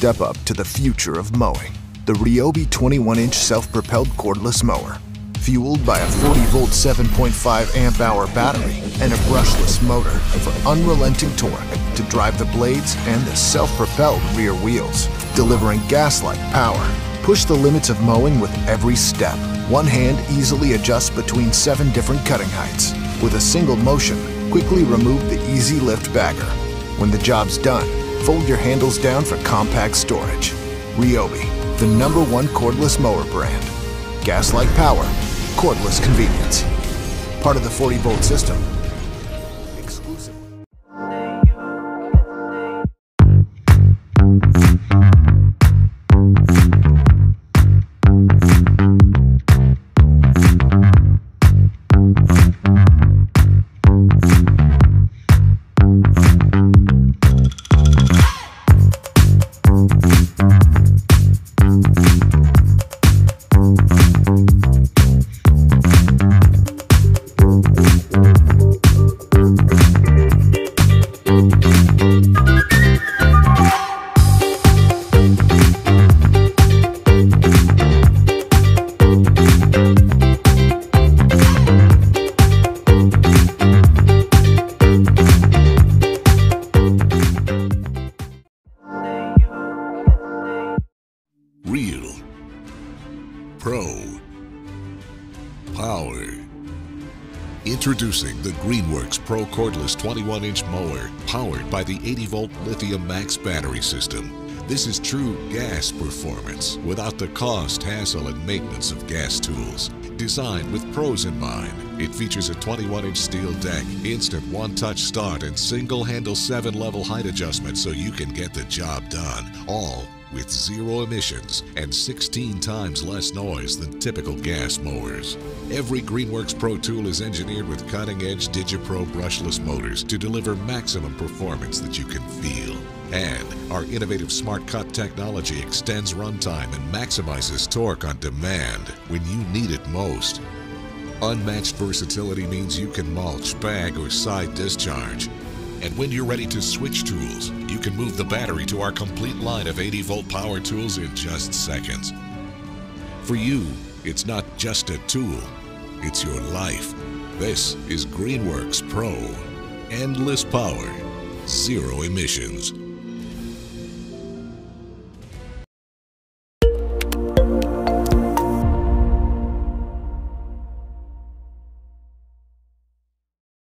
step up to the future of mowing. The Ryobi 21-inch self-propelled cordless mower. Fueled by a 40-volt 7.5-amp-hour battery and a brushless motor for unrelenting torque to drive the blades and the self-propelled rear wheels, delivering gas-like power. Push the limits of mowing with every step. One hand easily adjusts between 7 different cutting heights. With a single motion, quickly remove the EZ-Lift bagger. When the job's done, fold your handles down for compact storage. Ryobi, the #1 cordless mower brand. Gas-like power, cordless convenience. Part of the 40-volt system. Exclusive. Pro Power. Introducing the Greenworks Pro Cordless 21-inch mower, powered by the 80-volt lithium max battery system. This is true gas performance without the cost, hassle, and maintenance of gas tools. Designed with pros in mind, it features a 21-inch steel deck, instant one-touch start, and single-handle 7-level height adjustment so you can get the job done, all with 0 emissions and 16 times less noise than typical gas mowers. Every Greenworks Pro tool is engineered with cutting-edge DigiPro brushless motors to deliver maximum performance that you can feel. And our innovative SmartCut technology extends runtime and maximizes torque on demand when you need it most. Unmatched versatility means you can mulch, bag, or side discharge. And when you're ready to switch tools, you can move the battery to our complete line of 80-volt power tools in just seconds. For you, it's not just a tool, it's your life. This is Greenworks Pro. Endless power, 0 emissions.